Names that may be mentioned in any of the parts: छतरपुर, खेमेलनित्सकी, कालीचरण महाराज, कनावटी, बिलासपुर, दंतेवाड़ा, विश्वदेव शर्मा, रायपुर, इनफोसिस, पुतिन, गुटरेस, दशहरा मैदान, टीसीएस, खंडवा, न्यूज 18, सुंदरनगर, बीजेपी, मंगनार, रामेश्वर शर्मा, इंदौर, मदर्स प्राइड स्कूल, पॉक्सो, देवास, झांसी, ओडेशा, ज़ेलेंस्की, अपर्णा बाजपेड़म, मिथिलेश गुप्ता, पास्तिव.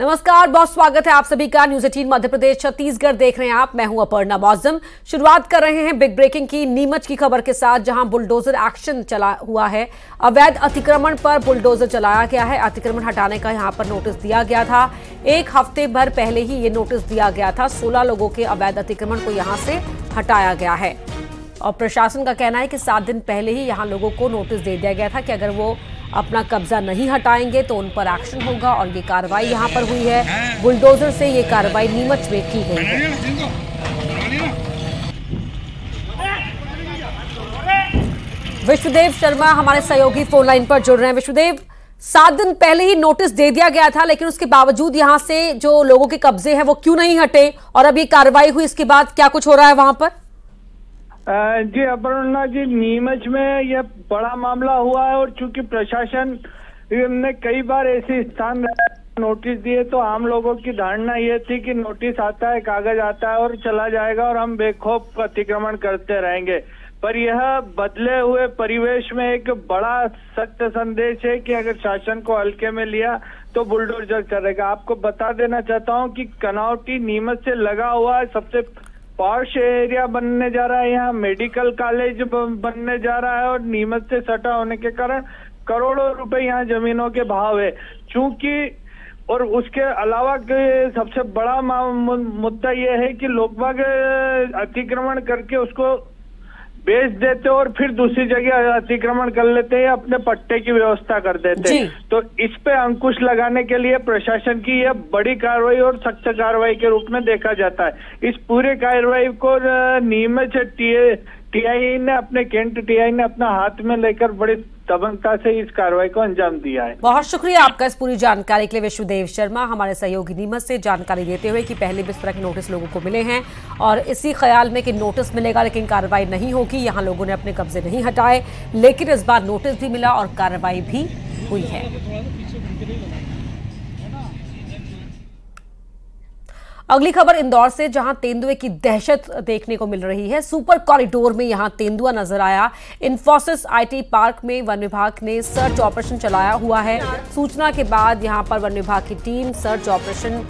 नमस्कार, बहुत स्वागत है आप सभी का न्यूज 18 मध्य प्रदेश छत्तीसगढ़ देख रहे हैं आप। मैं हूं अपर्णा बाजपेड़म। शुरुआत कर रहे हैं बिग ब्रेकिंग की नीमच की खबर के साथ, जहां बुलडोजर एक्शन चला हुआ है। अवैध अतिक्रमण पर बुलडोजर चलाया गया है। अतिक्रमण हटाने का यहां पर नोटिस दिया गया था, एक हफ्ते भर पहले ही ये नोटिस दिया गया था। 16 लोगों के अवैध अतिक्रमण को यहाँ से हटाया गया है और प्रशासन का कहना है कि 7 दिन पहले ही यहाँ लोगों को नोटिस दे दिया गया था कि अगर वो अपना कब्जा नहीं हटाएंगे तो उन पर एक्शन होगा और ये कार्रवाई यहाँ पर हुई है। बुलडोजर से ये कार्रवाई नीमच में की गई है। विश्वदेव शर्मा हमारे सहयोगी फोन लाइन पर जुड़ रहे हैं। विश्वदेव, 7 दिन पहले ही नोटिस दे दिया गया था, लेकिन उसके बावजूद यहाँ से जो लोगों के कब्जे हैं वो क्यों नहीं हटे और अब ये कार्रवाई हुई, इसके बाद क्या कुछ हो रहा है वहाँ पर? जी अपर्णा जी, नीमच में यह बड़ा मामला हुआ है और चूंकि प्रशासन ने कई बार ऐसे स्थान नोटिस दिए तो आम लोगों की धारणा ये थी कि नोटिस आता है, कागज आता है और चला जाएगा और हम बेखौफ अतिक्रमण करते रहेंगे, पर यह बदले हुए परिवेश में एक बड़ा सख्त संदेश है कि अगर शासन को हल्के में लिया तो बुलडोजर करेगा। आपको बता देना चाहता हूँ कि कनावटी नीमच से लगा हुआ है, सबसे पॉश एरिया बनने जा रहा है, यहाँ मेडिकल कॉलेज बनने जा रहा है और नीमच से सटा होने के कारण करोड़ों रुपए यहाँ जमीनों के भाव है। चूंकि और उसके अलावा सबसे बड़ा मुद्दा यह है कि लोग बाग अतिक्रमण करके उसको बेच देते और फिर दूसरी जगह अतिक्रमण कर लेते हैं, अपने पट्टे की व्यवस्था कर देते। तो इस पे अंकुश लगाने के लिए प्रशासन की यह बड़ी कार्रवाई और सख्त कार्रवाई के रूप में देखा जाता है। इस पूरे कार्रवाई को नीमच टीआई ने अपने कैंट टीआई ने अपना हाथ में लेकर बड़ी तबंगता से इस कार्रवाई को अंजाम दिया है। बहुत शुक्रिया आपका इस पूरी जानकारी के लिए विश्वदेव शर्मा, हमारे सहयोगी नीमच से जानकारी देते हुए कि पहले भी इस तरह के नोटिस लोगों को मिले हैं और इसी ख्याल में कि नोटिस मिलेगा लेकिन कार्रवाई नहीं होगी, यहाँ लोगों ने अपने कब्जे नहीं हटाए, लेकिन इस बार नोटिस भी मिला और कार्रवाई भी हुई है। अगली खबर इंदौर से, जहां तेंदुए की दहशत देखने को मिल रही है। सुपर कॉरिडोर में यहां तेंदुआ नजर आया। इनफोसिस आईटी पार्क में वन विभाग ने सर्च ऑपरेशन चलाया हुआ है। सूचना के बाद यहां पर वन विभाग की टीम सर्च ऑपरेशन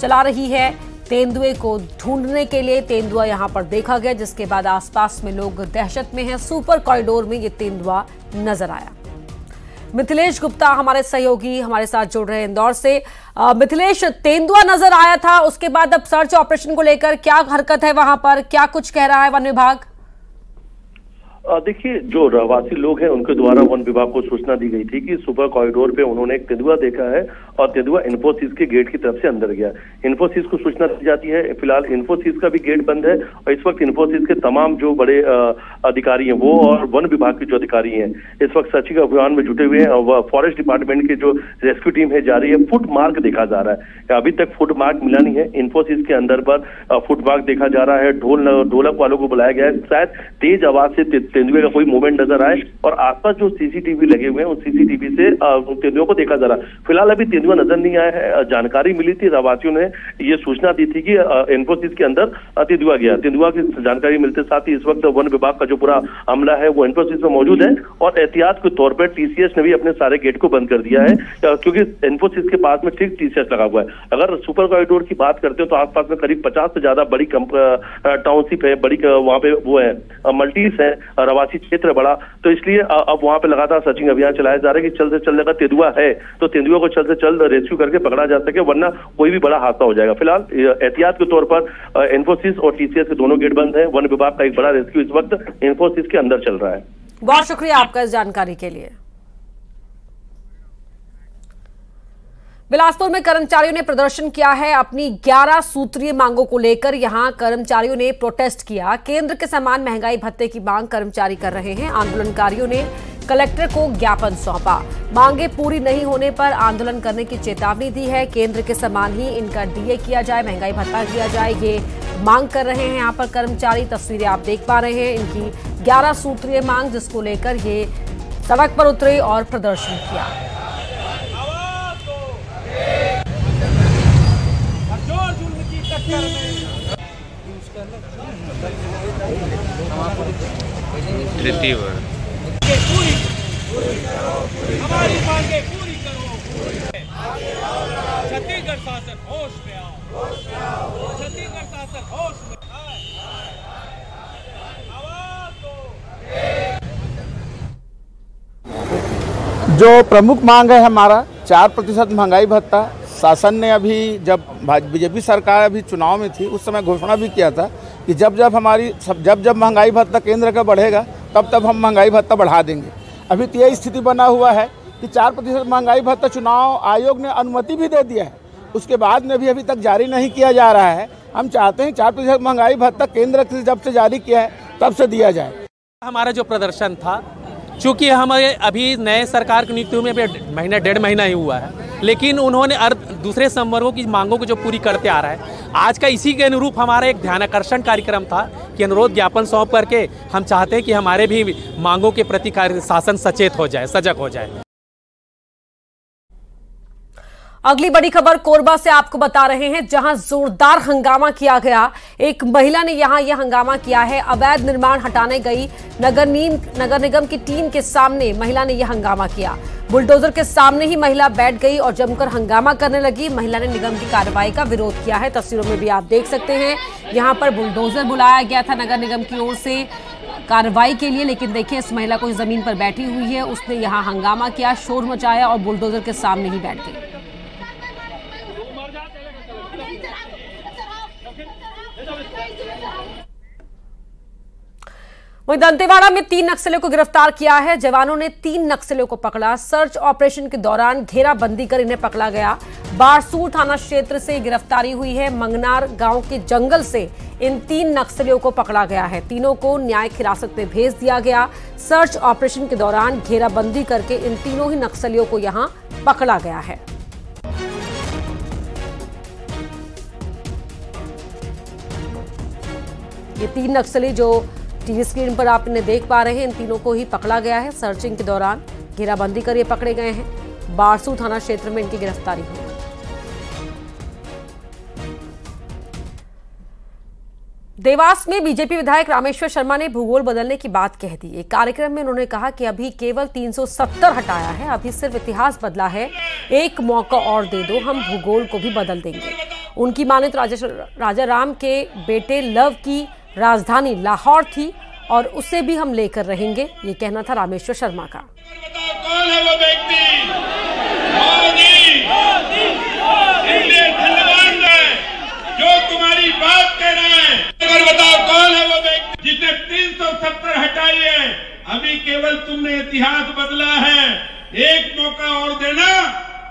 चला रही है तेंदुए को ढूंढने के लिए। तेंदुआ यहां पर देखा गया, जिसके बाद आसपास में लोग दहशत में हैं। सुपर कॉरिडोर में ये तेंदुआ नजर आया। मिथिलेश गुप्ता हमारे सहयोगी हमारे साथ जुड़ रहे हैं इंदौर से। मिथिलेश, तेंदुआ नजर आया था, उसके बाद अब सर्च ऑपरेशन को लेकर क्या हरकत है वहां पर, क्या कुछ कह रहा है वन विभाग? देखिए, जो रहवासी लोग हैं उनके द्वारा वन विभाग को सूचना दी गई थी कि सुपर कॉरिडोर पे उन्होंने एक तेंदुआ देखा है और तेंदुआ इन्फोसिस के गेट की तरफ से अंदर गया। इन्फोसिस को सूचना दी जाती है, फिलहाल इन्फोसिस का भी गेट बंद है और इस वक्त इन्फोसिस के तमाम जो बड़े अधिकारी हैं वो और वन विभाग के जो अधिकारी हैं इस वक्त सर्चिंग अभियान में जुटे हुए हैं और फॉरेस्ट डिपार्टमेंट की जो रेस्क्यू टीम है जा रही है। फुटमार्क देखा जा रहा है, अभी तक फुटमार्क मिला नहीं है। इन्फोसिस के अंदर पर फुटमार्क देखा जा रहा है। ढोलक वालों को बुलाया गया है, शायद तेज आवाज से तेंदुए का कोई मूवमेंट नजर आए और आसपास जो सीसीटीवी लगे हुए हैं उस सीसीटीवी से तेंदुओं को देखा जा रहा। फिलहाल अभी तेंदुआ नजर नहीं आया है। जानकारी मिली थी, रहवासियों ने ये सूचना दी थी कि इन्फोसिस के अंदर तेंदुआ गया। तेंदुआ की जानकारी मिलते साथ ही इस वक्त वन विभाग का जो पूरा अमला है वो इन्फोसिस में मौजूद है और एहतियात के तौर पर टीसीएस ने भी अपने सारे गेट को बंद कर दिया है, क्योंकि इन्फोसिस के पास में ठीक टीसीएस लगा हुआ है। अगर सुपर कॉरिडोर की बात करते हो तो आसपास में करीब 50 से ज्यादा बड़ी टाउनशिप है, बड़ी वहाँ पे वो है मल्टीज है, आवासीय क्षेत्र बड़ा, तो इसलिए अब वहां पे लगातार सर्चिंग अभियान चलाया जा रहा है कि जल्द से जल्द अगर तेंदुआ है तो तेंदुआ को जल्द से जल्द रेस्क्यू करके पकड़ा जा सके, वरना कोई भी बड़ा हादसा हो जाएगा। फिलहाल एहतियात के तौर पर इन्फोसिस और टीसीएस के दोनों गेट बंद हैं। वन विभाग का एक बड़ा रेस्क्यू इस वक्त इन्फोसिस के अंदर चल रहा है। बहुत शुक्रिया आपका इस जानकारी के लिए। बिलासपुर में कर्मचारियों ने प्रदर्शन किया है अपनी 11 सूत्रीय मांगों को लेकर। यहां कर्मचारियों ने प्रोटेस्ट किया। केंद्र के समान महंगाई भत्ते की मांग कर्मचारी कर रहे हैं। आंदोलनकारियों ने कलेक्टर को ज्ञापन सौंपा। मांगे पूरी नहीं होने पर आंदोलन करने की चेतावनी दी है। केंद्र के समान ही इनका डीए किया जाए, महंगाई भत्ता किया जाए, ये मांग कर रहे हैं यहाँ पर कर्मचारी। तस्वीरें आप देख पा रहे हैं इनकी 11 सूत्रीय मांग, जिसको लेकर ये सड़क पर उतरे और प्रदर्शन किया। पूरी करो, हमारी मांगे पूरी करो। छत्तीसगढ़ शासन होश में आओ, छत्तीसगढ़ शासन होश में। जो प्रमुख मांग है हमारा 4% महंगाई भत्ता, शासन ने अभी जब बीजेपी सरकार अभी चुनाव में थी उस समय घोषणा भी किया था कि जब महंगाई भत्ता केंद्र का बढ़ेगा तब हम महंगाई भत्ता बढ़ा देंगे। अभी तो यही स्थिति बना हुआ है कि 4% महंगाई भत्ता चुनाव आयोग ने अनुमति भी दे दिया है, उसके बाद में भी अभी तक जारी नहीं किया जा रहा है। हम चाहते हैं 4% महंगाई भत्ता केंद्र से जब से जारी किया है तब से दिया जाए। हमारा जो प्रदर्शन था, चूँकि हमारे अभी नए सरकार की नियुक्तियों में महीना डेढ़ महीना ही हुआ है, लेकिन उन्होंने दूसरे संवर्गों की मांगों को जो पूरी करते आ रहा है, आज का इसी के अनुरूप हमारा एक ध्यानाकर्षण कार्यक्रम था कि अनुरोध ज्ञापन सौंप करके हम चाहते हैं कि हमारे भी मांगों के प्रति शासन सचेत हो जाए, सजग हो जाए। अगली बड़ी खबर कोरबा से आपको बता रहे हैं, जहां जोरदार हंगामा किया गया। एक महिला ने यहां यह हंगामा किया है। अवैध निर्माण हटाने गई नगर निगम की टीम के सामने महिला ने यह हंगामा किया। बुलडोजर के सामने ही महिला बैठ गई और जमकर हंगामा करने लगी। महिला ने निगम की कार्रवाई का विरोध किया है। तस्वीरों में भी आप देख सकते हैं, यहाँ पर बुलडोजर बुलाया गया था नगर निगम की ओर से कार्रवाई के लिए, लेकिन देखिए इस महिला को जमीन पर बैठी हुई है, उसने यहाँ हंगामा किया, शोर मचाया और बुलडोजर के सामने ही बैठ गई। वहीं दंतेवाड़ा में 3 नक्सलियों को गिरफ्तार किया है। जवानों ने 3 नक्सलियों को पकड़ा। सर्च ऑपरेशन के दौरान घेराबंदी कर इन्हें पकड़ा गया। बारसूर थाना क्षेत्र से गिरफ्तारी हुई है। मंगनार गांव के जंगल से इन 3 नक्सलियों को पकड़ा गया है। तीनों को न्यायिक हिरासत में भेज दिया गया। सर्च ऑपरेशन के दौरान घेराबंदी करके इन तीनों ही नक्सलियों को यहाँ पकड़ा गया है। ये 3 नक्सली जो टीवी स्क्रीन पर आपने देख पा रहे हैं, इन तीनों को ही पकड़ा गया है। सर्चिंग के दौरान घेराबंदी कर ये पकड़े गए हैं। बारसू थाना क्षेत्र में इनकी गिरफ्तारी हुई। देवास में बीजेपी विधायक रामेश्वर शर्मा ने भूगोल बदलने की बात कह दी। एक कार्यक्रम में उन्होंने कहा कि अभी केवल 370 हटाया है, अभी सिर्फ इतिहास बदला है, एक मौका और दे दो, हम भूगोल को भी बदल देंगे। उनकी माने तो राजा राम के बेटे लव की राजधानी लाहौर थी और उसे भी हम लेकर रहेंगे, ये कहना था रामेश्वर शर्मा का। कौन है वो व्यक्ति? जो तुम्हारी बात कह रहा है, अगर बताओ कौन है वो व्यक्ति जिसने 370 हटाई है? अभी केवल तुमने इतिहास बदला है, एक मौका और देना।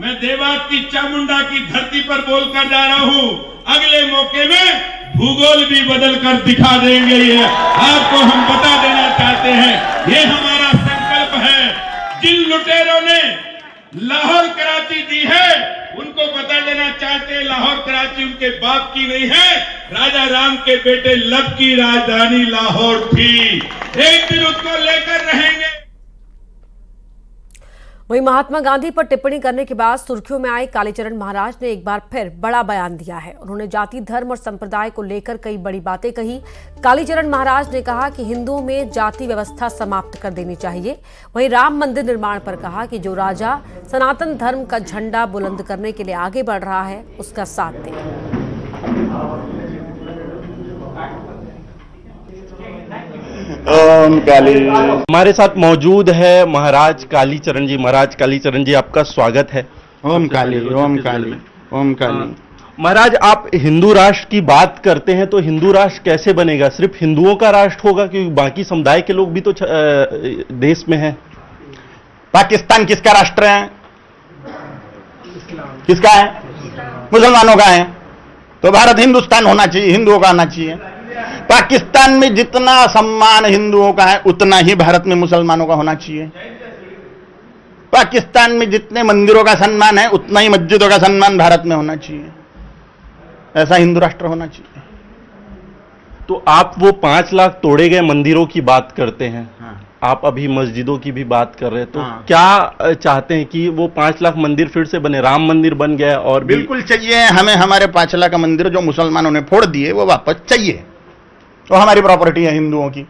मैं देवास की चामुंडा की धरती पर बोलकर जा रहा हूँ, अगले मौके में भूगोल भी बदल कर दिखा देंगे, ये आपको हम बता देना चाहते हैं। ये हमारा संकल्प है। जिन लुटेरों ने लाहौर कराची दी है उनको बता देना चाहते हैं, लाहौर कराची उनके बाप की नहीं है, राजा राम के बेटे लव की राजधानी लाहौर थी, एक दिन उसको लेकर रहेंगे। वहीं महात्मा गांधी पर टिप्पणी करने के बाद सुर्खियों में आए कालीचरण महाराज ने एक बार फिर बड़ा बयान दिया है। उन्होंने जाति, धर्म और संप्रदाय को लेकर कई बड़ी बातें कही। कालीचरण महाराज ने कहा कि हिंदुओं में जाति व्यवस्था समाप्त कर देनी चाहिए। वहीं राम मंदिर निर्माण पर कहा कि जो राजा सनातन धर्म का झंडा बुलंद करने के लिए आगे बढ़ रहा है उसका साथ दें। हमारे साथ मौजूद है महाराज कालीचरण जी। महाराज कालीचरण जी, आपका स्वागत है। ओम काली, ओम काली, ओम काली। महाराज, आप हिंदू राष्ट्र की बात करते हैं, तो हिंदू राष्ट्र कैसे बनेगा? सिर्फ हिंदुओं का राष्ट्र होगा क्योंकि बाकी समुदाय के लोग भी तो देश में हैं। पाकिस्तान किसका राष्ट्र है? किसका है? मुसलमानों का है। तो भारत हिंदुस्तान होना चाहिए, हिंदुओं का आना चाहिए। पाकिस्तान में जितना सम्मान हिंदुओं का है उतना ही भारत में मुसलमानों का होना चाहिए। पाकिस्तान में जितने मंदिरों का सम्मान है उतना ही मस्जिदों का सम्मान भारत में होना चाहिए। ऐसा हिंदू राष्ट्र होना चाहिए। तो आप वो 5 लाख तोड़े गए मंदिरों की बात करते हैं। हाँ। आप अभी मस्जिदों की भी बात कर रहे हैं, तो हाँ। क्या चाहते हैं कि वो 5 लाख मंदिर फिर से बने? राम मंदिर बन गया और बिल्कुल चाहिए हमें। हमारे 5 लाख मंदिर जो मुसलमानों ने फोड़ दिए वो वापस चाहिए। तो हमारी प्रॉपर्टी है हिंदुओं की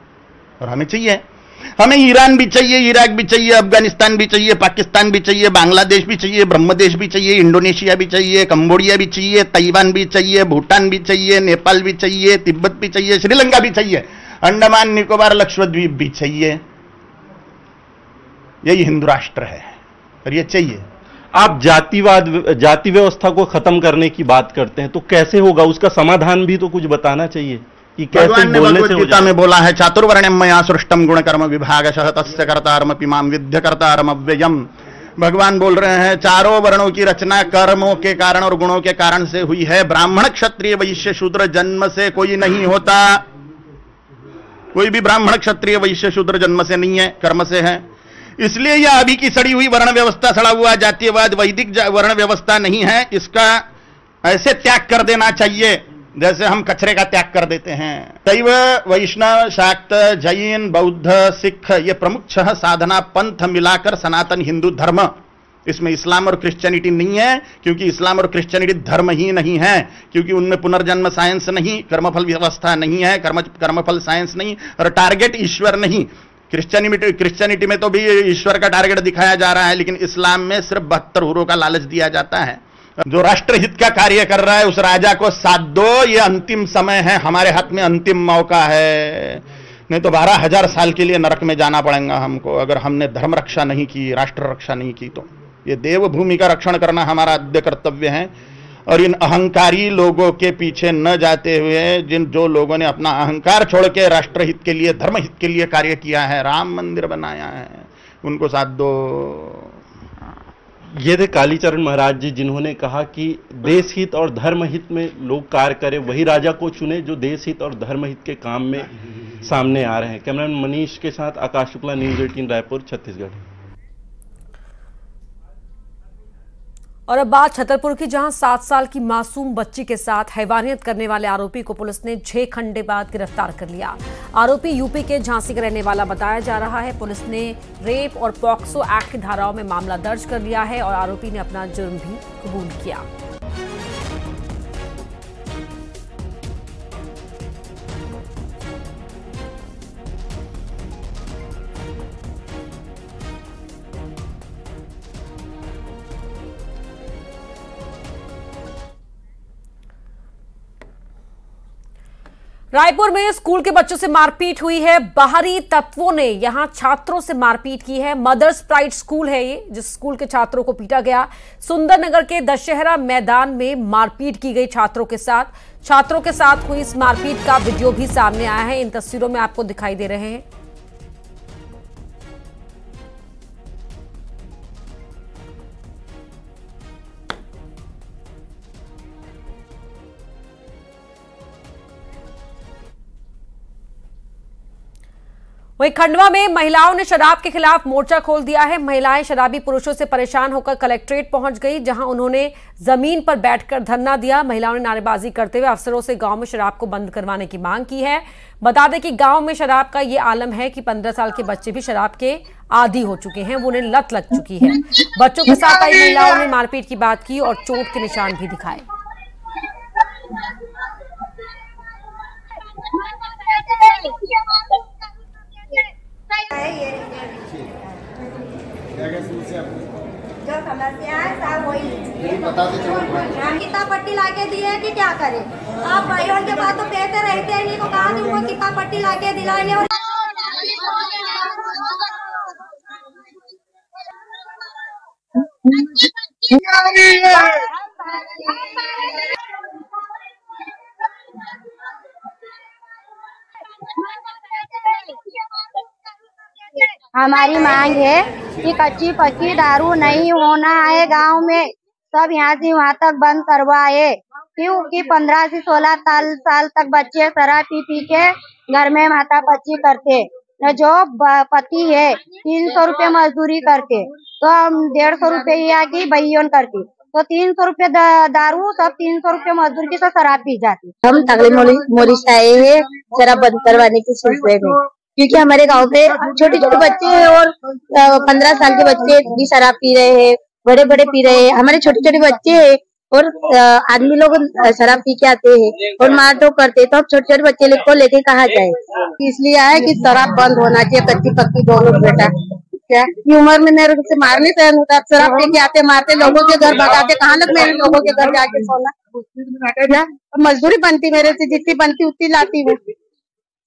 और हमें चाहिए। हमें ईरान भी चाहिए, इराक भी चाहिए, अफगानिस्तान भी चाहिए, पाकिस्तान भी चाहिए, बांग्लादेश भी चाहिए, ब्रह्मदेश भी चाहिए, इंडोनेशिया भी चाहिए, कंबोडिया भी चाहिए, ताइवान भी चाहिए, भूटान भी चाहिए, नेपाल भी चाहिए, तिब्बत भी चाहिए, श्रीलंका भी चाहिए, अंडमान निकोबार लक्षद्वीप भी चाहिए। यही हिंदू राष्ट्र है और ये चाहिए। आप जातिवाद, जाति व्यवस्था को खत्म करने की बात करते हैं तो कैसे होगा, उसका समाधान भी तो कुछ बताना चाहिए कि कैसे बोलने से हो जाए। में बोला है चातुर्वर्ण्यम मया सृष्टम गुणकर्म विभागशः तस्य कर्तारमपि मां विद्य कर्तारम अव्ययम्। भगवान बोल रहे हैं चारों वर्णों की रचना कर्मों के कारण और गुणों के कारण से हुई है। ब्राह्मण क्षत्रिय वैश्य शूद्र जन्म से कोई नहीं होता, कोई भी ब्राह्मण क्षत्रिय वैश्य शूद्र जन्म से नहीं है, कर्म से है। इसलिए यह अभी की सड़ी हुई वर्ण व्यवस्था, सड़ा हुआ जातीयवाद वैदिक वर्ण व्यवस्था नहीं है। इसका ऐसे त्याग कर देना चाहिए जैसे हम कचरे का त्याग कर देते हैं। शैव वैष्णव शाक्त जैन बौद्ध सिख ये प्रमुख छह साधना पंथ मिलाकर सनातन हिंदू धर्म, इसमें इस्लाम और क्रिश्चियनिटी नहीं है क्योंकि इस्लाम और क्रिश्चियनिटी धर्म ही नहीं है, क्योंकि उनमें पुनर्जन्म साइंस नहीं, कर्मफल व्यवस्था नहीं है, कर्मफल साइंस नहीं और टारगेट ईश्वर नहीं। क्रिश्चियनिटी में तो भी ईश्वर का टारगेट दिखाया जा रहा है, लेकिन इस्लाम में सिर्फ 72 हुरों का लालच दिया जाता है। जो राष्ट्रहित का कार्य कर रहा है उस राजा को साथ दो, ये अंतिम समय है, हमारे हाथ में अंतिम मौका है, नहीं तो 12,000 साल के लिए नरक में जाना पड़ेगा हमको अगर हमने धर्म रक्षा नहीं की, राष्ट्र रक्षा नहीं की तो। ये देवभूमि का रक्षण करना हमारा आद्य कर्तव्य है और इन अहंकारी लोगों के पीछे न जाते हुए जो लोगों ने अपना अहंकार छोड़ के राष्ट्रहित के लिए, धर्महित के लिए कार्य किया है, राम मंदिर बनाया है, उनको साथ दो। ये थे कालीचरण महाराज जी जिन्होंने कहा कि देश हित और धर्महित में लोग कार्य करें, वही राजा को चुने जो देश हित और धर्महित के काम में सामने आ रहे हैं। कैमरामैन मनीष के साथ आकाश शुक्ला, न्यूज 18 रायपुर छत्तीसगढ़। और अब बात छतरपुर की, जहां 7 साल की मासूम बच्ची के साथ हैवानियत करने वाले आरोपी को पुलिस ने 6 घंटे बाद गिरफ्तार कर लिया। आरोपी यूपी के झांसी का रहने वाला बताया जा रहा है। पुलिस ने रेप और पॉक्सो एक्ट की धाराओं में मामला दर्ज कर लिया है और आरोपी ने अपना जुर्म भी कबूल किया। रायपुर में स्कूल के बच्चों से मारपीट हुई है। बाहरी तत्वों ने यहां छात्रों से मारपीट की है। मदर्स प्राइड स्कूल है ये, जिस स्कूल के छात्रों को पीटा गया। सुंदरनगर के दशहरा मैदान में मारपीट की गई छात्रों के साथ। हुई इस मारपीट का वीडियो भी सामने आया है, इन तस्वीरों में आपको दिखाई दे रहे हैं। वहीं खंडवा में महिलाओं ने शराब के खिलाफ मोर्चा खोल दिया है। महिलाएं शराबी पुरुषों से परेशान होकर कलेक्ट्रेट पहुंच गई, जहां उन्होंने जमीन पर बैठकर धरना दिया। महिलाओं ने नारेबाजी करते हुए अफसरों से गांव में शराब को बंद करवाने की मांग की है। बता दें कि गांव में शराब का ये आलम है कि 15 साल के बच्चे भी शराब के आदी हो चुके हैं, वो उन्हें लत लग चुकी है। बच्चों के साथ आई महिलाओं ने मारपीट की बात की और चोट के निशान भी दिखाए। जो समस्या है साहब वही किताब पट्टी लाके दी है कि क्या करें। आप भाइयों के बाद तो कहते रहते हैं, इनको कहा तुमको किताब पट्टी लाके दिलाएंगे। हमारी मांग है कि कच्ची पक्की दारू नहीं होना है गांव में, सब यहां से वहां तक बंद करवाए, क्योंकि 15 से 16 साल तक बच्चे शराब पी के घर में माता पच्ची करते। जो पति है 300 रुपये मजदूरी करते तो 150 रुपये या की बहियन करती तो 300 रुपये दारू, सब 300 रुपये मजदूरी की सब शराब पी जाती। हम तगड़े मोरिश आए है शराब बंद करवाने के सिलसिले में, क्योंकि हमारे गांव पे छोटे छोटे बच्चे हैं और 15 साल के बच्चे भी शराब पी रहे हैं, बड़े बड़े पी रहे हैं। हमारे छोटे छोटे बच्चे हैं और आदमी लोग शराब पी के आते हैं और मार धो करते, तो अब छोटे छोटे बच्चे को लेके कहा जाए। इसलिए आया कि शराब बंद होना चाहिए, कच्ची पक्की दोनों। बेटा क्या उम्र में नहीं मारने सहन होता, अब शराब पी के आते मारते लोगों के घर भगाते, कहाँ लग मेरे लोगों के घर जाके सोना। मजदूरी बनती मेरे से, जितनी बनती उतनी लाती हूँ।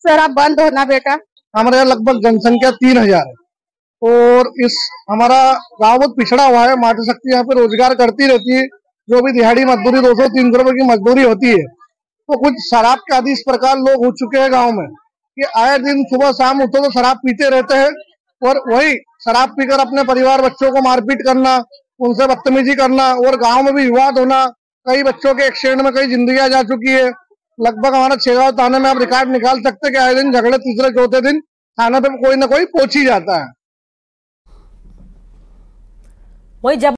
शराब बंद होना बेटा। हमारे यहाँ लगभग जनसंख्या 3000 है और इस हमारा गाँव बहुत पिछड़ा हुआ है। मातृशक्ति यहाँ पे रोजगार करती रहती है, जो भी दिहाड़ी मजदूरी 200-300 रुपए की मजदूरी होती है। तो कुछ शराब के आदि इस प्रकार लोग हो चुके हैं गांव में कि आए दिन सुबह शाम उठो तो शराब पीते रहते हैं और वही शराब पीकर अपने परिवार बच्चों को मारपीट करना, उनसे बदतमीजी करना और गांव में भी विवाद होना। कई बच्चों के एक्सीडेंट में कई जिंदगियां जा चुकी है। लगभग हमारा 6 गांव थाने में आप रिकॉर्ड निकाल सकते कि आए दिन झगड़े 3-4 दिन थाने पे कोई ना कोई पहुंच ही जाता है।